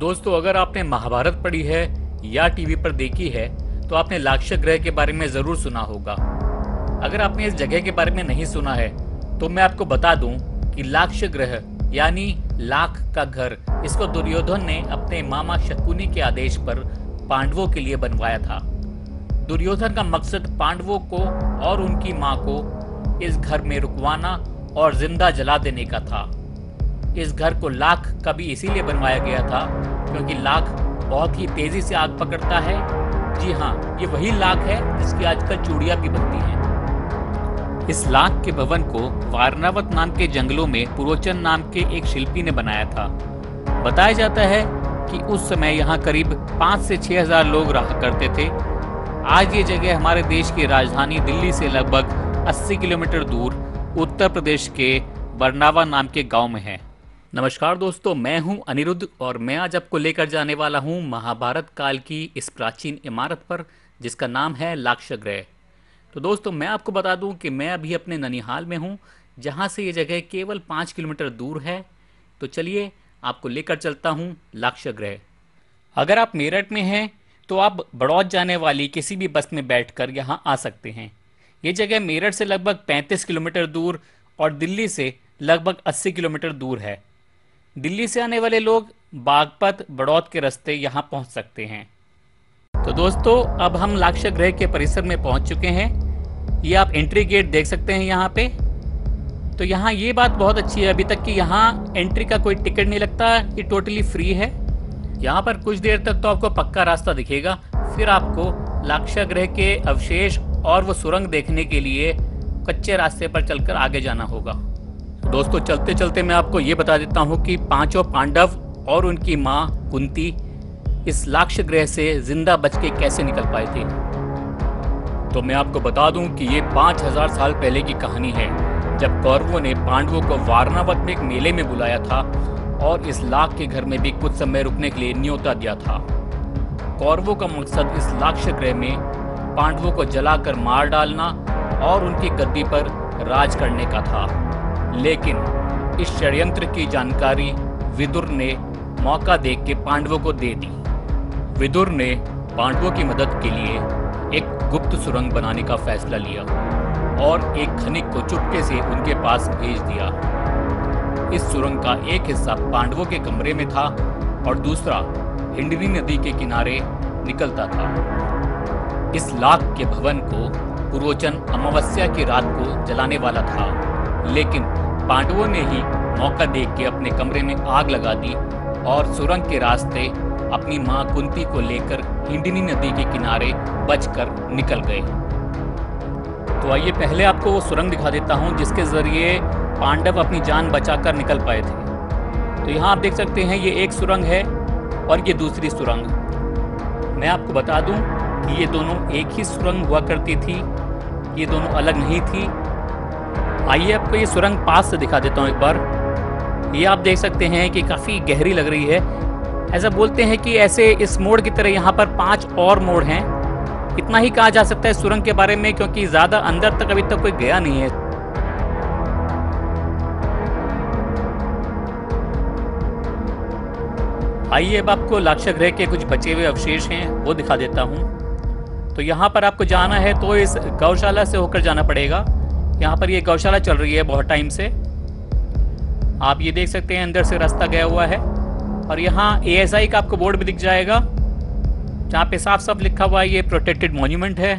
दोस्तों, अगर आपने महाभारत पढ़ी है या टीवी पर देखी है तो आपने लाक्षाग्रह के बारे में जरूर सुना होगा। अगर आपने इस जगह के बारे में नहीं सुना है तो मैं आपको बता दूं कि लाक्षाग्रह यानी लाख का घर, इसको दुर्योधन ने अपने मामा शकुनी के आदेश पर पांडवों के लिए बनवाया था। दुर्योधन का मकसद पांडवों को और उनकी मां को इस घर में रुकवाना और जिंदा जला देने का था। इस घर को लाख का भी इसीलिए बनवाया गया था क्योंकि लाख बहुत ही तेजी से आग पकड़ता है। जी हाँ, ये वही लाख है जिसकी आजकल चूड़ियां भी बनती हैं। इस लाख के भवन को वारणावत नाम के जंगलों में पुरोचन नाम के एक शिल्पी ने बनाया था। बताया जाता है कि उस समय यहाँ करीब 5 से 6 हजार लोग रहा करते थे। आज ये जगह हमारे देश की राजधानी दिल्ली से लगभग 80 किलोमीटर दूर उत्तर प्रदेश के बरनावा नाम के गाँव में है। नमस्कार दोस्तों, मैं हूं अनिरुद्ध और मैं आज आपको लेकर जाने वाला हूं महाभारत काल की इस प्राचीन इमारत पर जिसका नाम है लाक्षाग्रह। तो दोस्तों, मैं आपको बता दूं कि मैं अभी अपने ननिहाल में हूं, जहां से ये जगह केवल 5 किलोमीटर दूर है। तो चलिए आपको लेकर चलता हूं लाक्षाग्रह। अगर आप मेरठ में हैं तो आप बड़ौद जाने वाली किसी भी बस में बैठ कर यहाँ आ सकते हैं। ये जगह मेरठ से लगभग 35 किलोमीटर दूर और दिल्ली से लगभग 80 किलोमीटर दूर है। दिल्ली से आने वाले लोग बागपत बड़ौद के रास्ते यहाँ पहुँच सकते हैं। तो दोस्तों, अब हम लाक्षाग्रह के परिसर में पहुँच चुके हैं। ये आप एंट्री गेट देख सकते हैं यहाँ पे। तो यहाँ ये बात बहुत अच्छी है अभी तक कि यहाँ एंट्री का कोई टिकट नहीं लगता, ये टोटली फ्री है। यहाँ पर कुछ देर तक तो आपको पक्का रास्ता दिखेगा, फिर आपको लाक्षाग्रह के अवशेष और वो सुरंग देखने के लिए कच्चे रास्ते पर चलकर आगे जाना होगा। दोस्तों, चलते चलते मैं आपको ये बता देता हूँ कि पांचों पांडव और उनकी माँ कुंती इस लाक्षाग्रह से जिंदा बच के कैसे निकल पाए थे। तो मैं आपको बता दूं कि ये 5000 साल पहले की कहानी है, जब कौरवों ने पांडवों को वारणावत में एक मेले में बुलाया था और इस लाख के घर में भी कुछ समय रुकने के लिए न्योता दिया था। कौरवों का मकसद इस लाक्षाग्रह में पांडवों को जलाकर मार डालना और उनकी गद्दी पर राज करने का था, लेकिन इस षड्यंत्र की जानकारी विदुर ने मौका देख के पांडवों को दे दी। विदुर ने पांडवों की मदद के लिए एक गुप्त सुरंग बनाने का फैसला लिया और एक खनिक को चुपके से उनके पास भेज दिया। इस सुरंग का एक हिस्सा पांडवों के कमरे में था और दूसरा हिंडनी नदी के किनारे निकलता था। इस लाख के भवन को पुरोचन अमावस्या की रात को जलाने वाला था, लेकिन पांडवों ने ही मौका देख के अपने कमरे में आग लगा दी और सुरंग के रास्ते अपनी मां कुंती को लेकर हिंडनी नदी के किनारे बचकर निकल गए। तो आइए पहले आपको वो सुरंग दिखा देता हूं जिसके जरिए पांडव अपनी जान बचाकर निकल पाए थे। तो यहाँ आप देख सकते हैं ये एक सुरंग है और ये दूसरी सुरंग। मैं आपको बता दूं कि ये दोनों एक ही सुरंग हुआ करती थी, ये दोनों अलग नहीं थी। आइए आपको ये सुरंग पास से दिखा देता हूँ एक बार। ये आप देख सकते हैं कि काफ़ी गहरी लग रही है। ऐसा बोलते हैं कि ऐसे इस मोड़ की तरह यहाँ पर 5 और मोड़ हैं। इतना ही कहा जा सकता है सुरंग के बारे में, क्योंकि ज़्यादा अंदर तक अभी तक कोई गया नहीं है। आइए अब आपको लाक्षाग्रह के कुछ बचे हुए अवशेष हैं वो दिखा देता हूँ। तो यहाँ पर आपको जाना है तो इस गौशाला से होकर जाना पड़ेगा। यहाँ पर ये गौशाला चल रही है बहुत टाइम से। आप ये देख सकते हैं अंदर से रास्ता गया हुआ है और यहाँ ASI का आपको बोर्ड भी दिख जाएगा, जहाँ पे साफ साफ लिखा हुआ है ये प्रोटेक्टेड मॉन्यूमेंट है।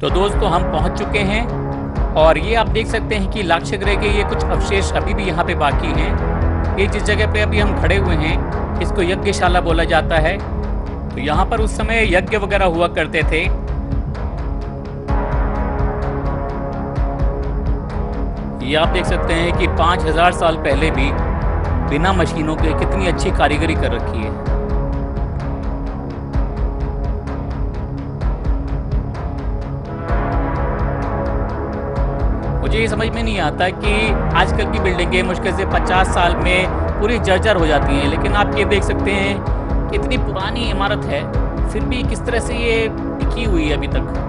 तो दोस्तों, हम पहुँच चुके हैं और ये आप देख सकते हैं कि लाक्षाग्रह के ये कुछ अवशेष अभी भी यहाँ पे बाकी हैं। ये जिस जगह पे अभी हम खड़े हुए हैं इसको यज्ञशाला बोला जाता है। तो यहाँ पर उस समय यज्ञ वगैरह हुआ करते थे। ये आप देख सकते हैं कि 5000 साल पहले भी बिना मशीनों के कितनी अच्छी कारीगरी कर रखी है। मुझे ये समझ में नहीं आता कि आजकल की बिल्डिंगें मुश्किल से 50 साल में पूरी जर्जर हो जाती हैं, लेकिन आप ये देख सकते हैं इतनी पुरानी इमारत है, फिर भी किस तरह से ये टिकी हुई है अभी तक।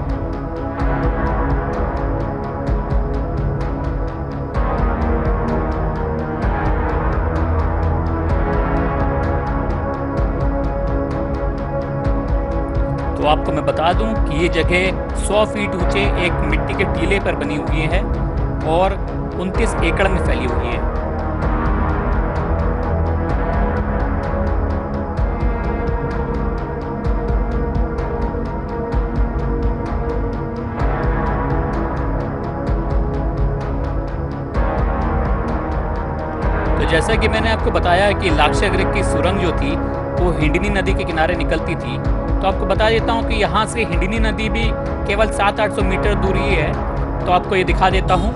तो आपको मैं बता दूं कि ये जगह 100 फीट ऊंचे एक मिट्टी के टीले पर बनी हुई है और 29 एकड़ में फैली हुई है। जैसा कि मैंने आपको बताया कि लाक्षाग्रह की सुरंग जो थी वो हिंडनी नदी के किनारे निकलती थी, तो आपको बता देता हूँ कि यहाँ से हिंडनी नदी भी केवल 700-800 मीटर दूर ही है। तो आपको ये दिखा देता हूँ।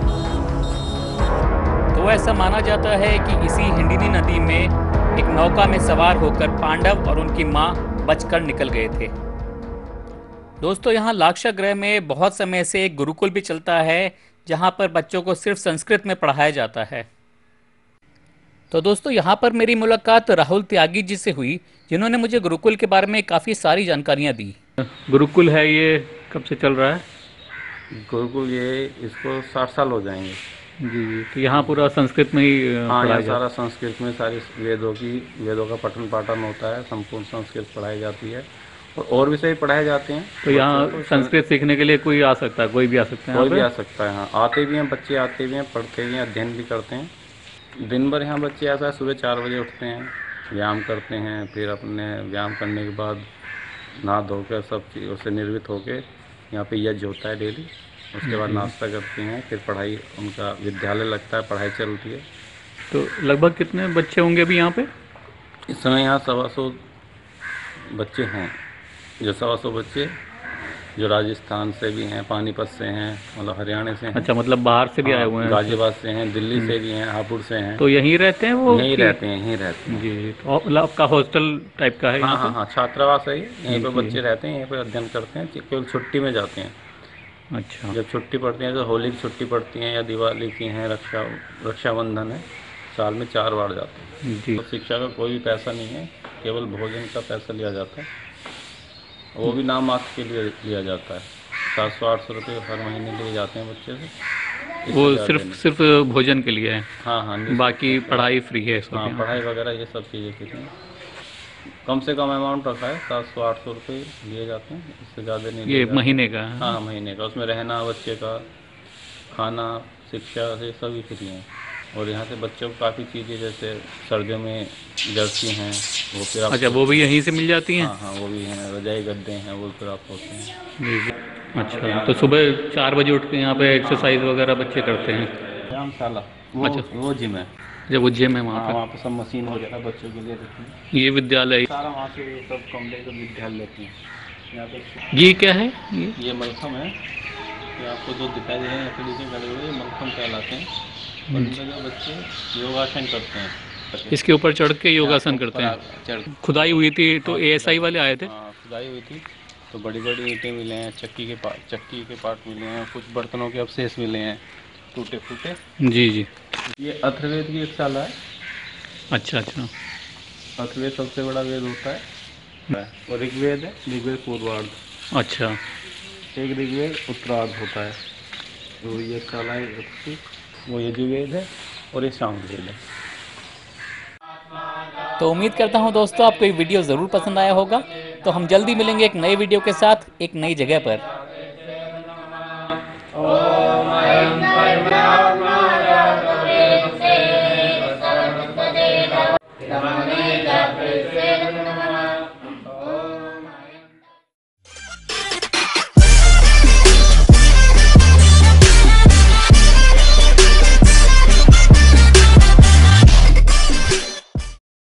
तो ऐसा माना जाता है कि इसी हिंडनी नदी में एक नौका में सवार होकर पांडव और उनकी माँ बचकर निकल गए थे। दोस्तों, यहाँ लाक्षाग्रह में बहुत समय से एक गुरुकुल भी चलता है, जहाँ पर बच्चों को सिर्फ संस्कृत में पढ़ाया जाता है। तो दोस्तों, यहाँ पर मेरी मुलाकात राहुल त्यागी जी से हुई, जिन्होंने मुझे गुरुकुल के बारे में काफ़ी सारी जानकारियाँ दी। गुरुकुल है ये, कब से चल रहा है गुरुकुल? ये इसको 60 साल हो जाएंगे। जी जी। तो यहाँ पूरा संस्कृत में ही? हाँ, यहाँ सारा संस्कृत में, सारे वेदों का पठन पाठन होता है, संपूर्ण संस्कृत पढ़ाई जाती है और विषय पढ़ाए जाते हैं। तो यहाँ संस्कृत सीखने के लिए कोई आ सकता है? कोई भी आ सकता है। कोई भी आ सकता है, हाँ। आते भी हैं बच्चे, आते भी हैं, पढ़ते भी हैं, अध्ययन भी करते हैं। दिन भर यहाँ बच्चे ऐसा है, सुबह 4 बजे उठते हैं, व्यायाम करते हैं, फिर अपने व्यायाम करने के बाद नहा धोकर सब चीज़ों से निर्वृत्त होकर यहाँ पे यज्ञ होता है डेली। उसके बाद नाश्ता करते हैं, फिर पढ़ाई उनका विद्यालय लगता है, पढ़ाई चलती है। तो लगभग कितने बच्चे होंगे अभी यहाँ पे? इस समय यहाँ 125 बच्चे हैं, जो 125 बच्चे जो राजस्थान से भी हैं, पानीपत से हैं, मतलब हरियाणा से हैं। अच्छा, मतलब बाहर से भी आए हुए हैं? गाजियाबाद से हैं, दिल्ली से भी हैं, हापुड़ से हैं। तो यहीं रहते हैं वो? यहीं रहते हैं, यहीं रहते हैं जी। तो आपका हॉस्टल टाइप का है? हाँ हाँ हाँ, छात्रावास है, यहीं पर बच्चे रहते हैं, यहीं पर अध्ययन करते हैं, केवल छुट्टी में जाते हैं। अच्छा। जब छुट्टी पड़ती है तो होली की छुट्टी पड़ती है या दिवाली की है, रक्षाबंधन है, साल में 4 बार जाते हैं जी। शिक्षा का कोई भी पैसा नहीं है, केवल भोजन का पैसा लिया जाता है, वो भी नाम मात्र के लिए लिया जाता है। 700-800 रुपये हर महीने लिए जाते हैं बच्चे से। वो सिर्फ भोजन के लिए है? हाँ हाँ, बाकी पढ़ाई फ्री है। हाँ, पढ़ाई वगैरह ये सब चीज़ें कितनी कम से कम अमाउंट रखा है, 700-800 रुपये लिए जाते हैं, इससे ज़्यादा नहीं। ये महीने का? हाँ, महीने का। उसमें रहना, बच्चे का खाना, शिक्षा, ये सभी फ्री हैं। और यहाँ से बच्चों को काफ़ी चीज़ें जैसे सर्दियों में जर्सी हैं वो फिर आप। अच्छा, वो भी यहीं से मिल जाती हैं? हाँ हाँ, वो भी हैं, रजाई गद्दे हैं, वो फिर आप होते हैं। अच्छा, तो सुबह 4 बजे उठ के यहाँ पे एक्सरसाइज वगैरह बच्चे करते हैं? व्यायामशाला। अच्छा, वो जिम है? जब वो जिम है वहाँ पर, वहाँ पर सब मशीन वगैरह बच्चों के लिए रखी है। ये विद्यालय सारा वहाँ से सब कमरे का विद्यालय लेते हैं। ये क्या है? ये मलखम है, आपको जो दिखाई दे रहे हैं खड़े हुए, मलखम कहलाते हैं। बच्चे योगासन करते हैं, इसके ऊपर चढ़ के योगासन करते हैं। खुदाई हुई थी तो एएसआई वाले आए थे? हाँ, खुदाई हुई थी तो बड़ी बड़ी ईंटें मिले हैं, चक्की के पार्ट मिले हैं, कुछ बर्तनों के अवशेष मिले हैं टूटे फूटे। जी जी। ये अथर्ववेद की एक शाला है। अच्छा अच्छा। अथर्ववेद सबसे बड़ा वेद होता है और ऋग्वेद है, ऋग्वेद पूर्वार्ध। अच्छा। एक ऋग्वेद उत्तरार्ध होता है। तो ये शाला है, वो यजुर्वेद है और ये सामवेद है। तो उम्मीद करता हूँ दोस्तों आपको ये वीडियो ज़रूर पसंद आया होगा। तो हम जल्दी मिलेंगे एक नए वीडियो के साथ एक नई जगह पर।